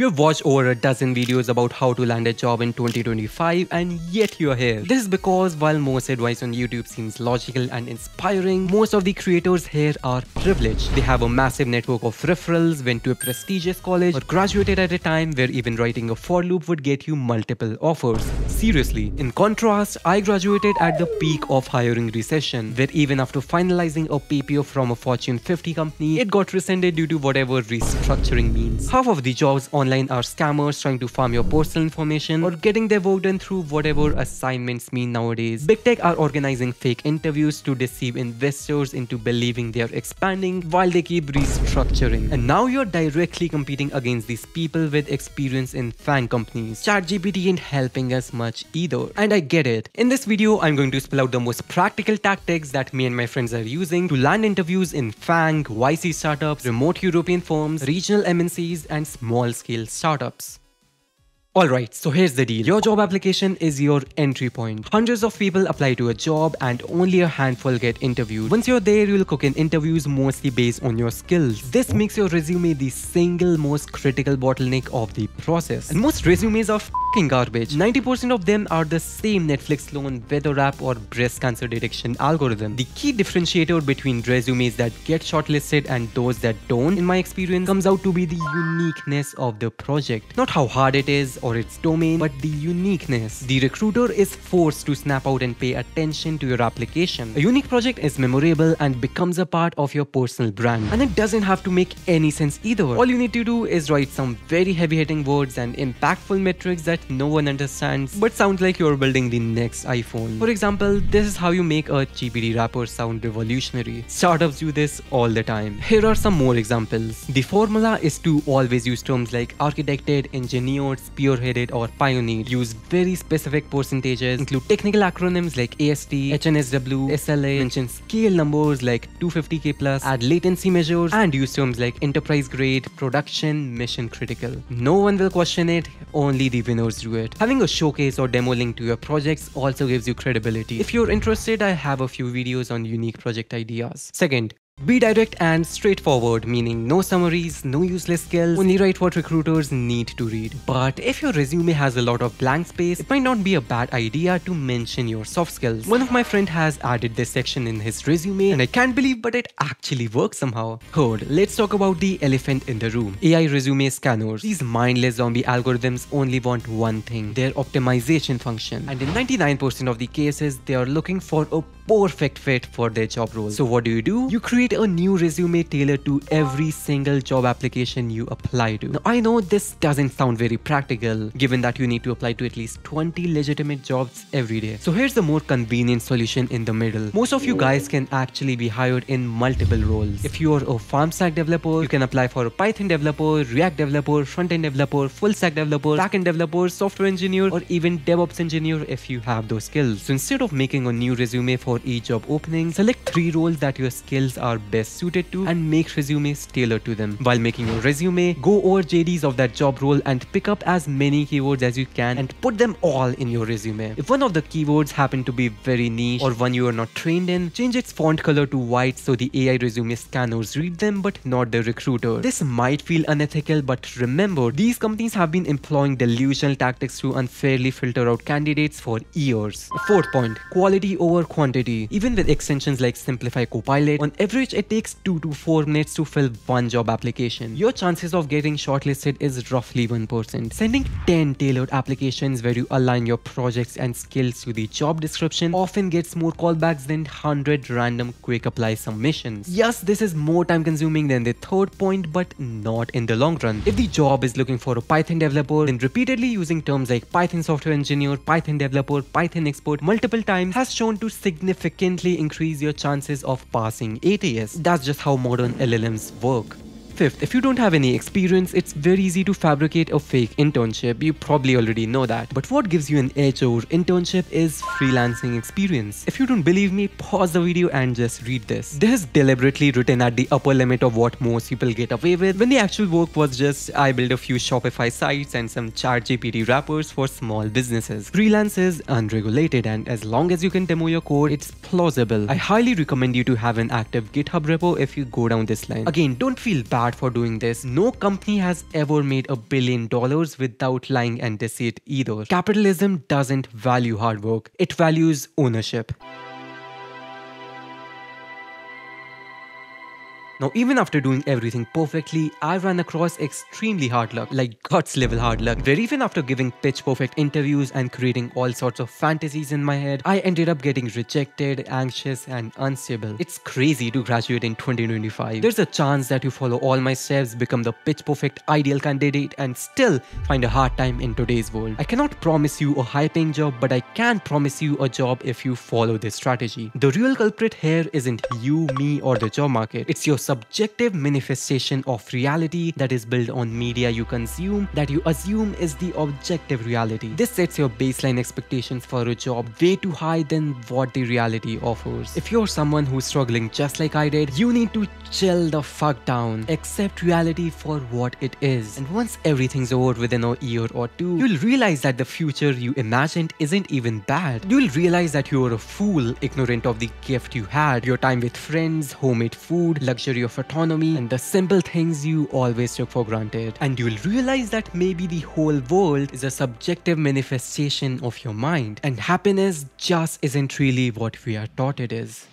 You've watched over a dozen videos about how to land a job in 2025 and yet you're here. This is because while most advice on YouTube seems logical and inspiring, most of the creators here are privileged. They have a massive network of referrals, went to a prestigious college or graduated at a time where even writing a for loop would get you multiple offers. Seriously. In contrast, I graduated at the peak of hiring recession, where even after finalizing a PPO from a Fortune 50 company, it got rescinded due to whatever restructuring means. Half of the jobs online are scammers trying to farm your personal information or getting their work done through whatever assignments mean nowadays. Big tech are organizing fake interviews to deceive investors into believing they are expanding while they keep restructuring. And now you're directly competing against these people with experience in FANG companies. ChatGPT ain't helping us much either. And I get it. In this video, I'm going to spell out the most practical tactics that me and my friends are using to land interviews in FANG, YC startups, remote European firms, regional MNCs, and small-scale startups. Alright, so here's the deal. Your job application is your entry point. Hundreds of people apply to a job and only a handful get interviewed. Once you're there, you'll cook in interviews mostly based on your skills. This makes your resume the single most critical bottleneck of the process. And most resumes are f***ing garbage. 90% of them are the same Netflix clone, weather app or breast cancer detection algorithm. The key differentiator between resumes that get shortlisted and those that don't, in my experience, comes out to be the uniqueness of the project. Not how hard it is or its domain, but the uniqueness. The recruiter is forced to snap out and pay attention to your application. A unique project is memorable and becomes a part of your personal brand. And it doesn't have to make any sense either. All you need to do is write some very heavy-hitting words and impactful metrics that no one understands, but sounds like you're building the next iPhone. For example, this is how you make a GPT rapper sound revolutionary. Startups do this all the time. Here are some more examples. The formula is to always use terms like architected, engineered, spearheaded or pioneered. Use very specific percentages, include technical acronyms like AST, HNSW, SLA, mention scale numbers like 250K plus, add latency measures, and use terms like enterprise grade, production, mission critical. No one will question it, only the winners do it. Having a showcase or demo link to your projects also gives you credibility. If you're interested, I have a few videos on unique project ideas. Second, be direct and straightforward, meaning no summaries, no useless skills, only write what recruiters need to read. But if your resume has a lot of blank space, it might not be a bad idea to mention your soft skills. One of my friends has added this section in his resume and I can't believe but it actually works somehow. Third, let's talk about the elephant in the room. AI resume scanners. These mindless zombie algorithms only want one thing, their optimization function. And in 99% of the cases, they are looking for a perfect fit for their job role. So what do? You create a new resume tailored to every single job application you apply to. Now, I know this doesn't sound very practical, given that you need to apply to at least 20 legitimate jobs every day. So here's the more convenient solution in the middle. Most of you guys can actually be hired in multiple roles. If you're a farm stack developer, you can apply for a Python developer, React developer, front-end developer, full-stack developer, back-end developer, software engineer, or even DevOps engineer if you have those skills. So instead of making a new resume for each job opening, select 3 roles that your skills are best suited to and make resumes tailored to them. While making your resume, go over JDs of that job role and pick up as many keywords as you can and put them all in your resume. If one of the keywords happen to be very niche or one you are not trained in, change its font color to white so the AI resume scanners read them but not the recruiter. This might feel unethical, but remember, these companies have been employing delusional tactics to unfairly filter out candidates for years. Fourth point, quality over quantity. Even with extensions like Simplify Copilot, on every it takes 2 to 4 minutes to fill one job application. Your chances of getting shortlisted is roughly 1%. Sending 10 tailored applications where you align your projects and skills to the job description often gets more callbacks than 100 random quick apply submissions. Yes, this is more time consuming than the third point, but not in the long run. If the job is looking for a Python developer, then repeatedly using terms like Python software engineer, Python developer, Python expert multiple times has shown to significantly increase your chances of passing ATS. That's just how modern LLMs work. Fifth, if you don't have any experience, it's very easy to fabricate a fake internship. You probably already know that. But what gives you an edge over internship is freelancing experience. If you don't believe me, pause the video and just read this. This is deliberately written at the upper limit of what most people get away with, when the actual work was just, I built a few Shopify sites and some ChatGPT wrappers for small businesses. Freelance is unregulated, and as long as you can demo your code, it's plausible. I highly recommend you to have an active GitHub repo if you go down this line. Again, don't feel bad hard for doing this. No company has ever made $1 billion without lying and deceit either. Capitalism doesn't value hard work, it values ownership. Now, even after doing everything perfectly, I ran across extremely hard luck, like guts level hard luck, where even after giving pitch perfect interviews and creating all sorts of fantasies in my head, I ended up getting rejected, anxious, and unstable. It's crazy to graduate in 2025. There's a chance that you follow all my steps, become the pitch perfect ideal candidate, and still find a hard time in today's world. I cannot promise you a high paying job, but I can promise you a job if you follow this strategy. The real culprit here isn't you, me, or the job market. It's your subjective manifestation of reality that is built on media you consume that you assume is the objective reality. This sets your baseline expectations for a job way too high than what the reality offers. If you're someone who's struggling just like I did, you need to chill the fuck down, accept reality for what it is. And once everything's over within a year or two, you'll realize that the future you imagined isn't even bad. You'll realize that you're a fool, ignorant of the gift you had, your time with friends, homemade food, luxury of autonomy, and the simple things you always took for granted. And you'll realize that maybe the whole world is a subjective manifestation of your mind, and happiness just isn't really what we are taught it is.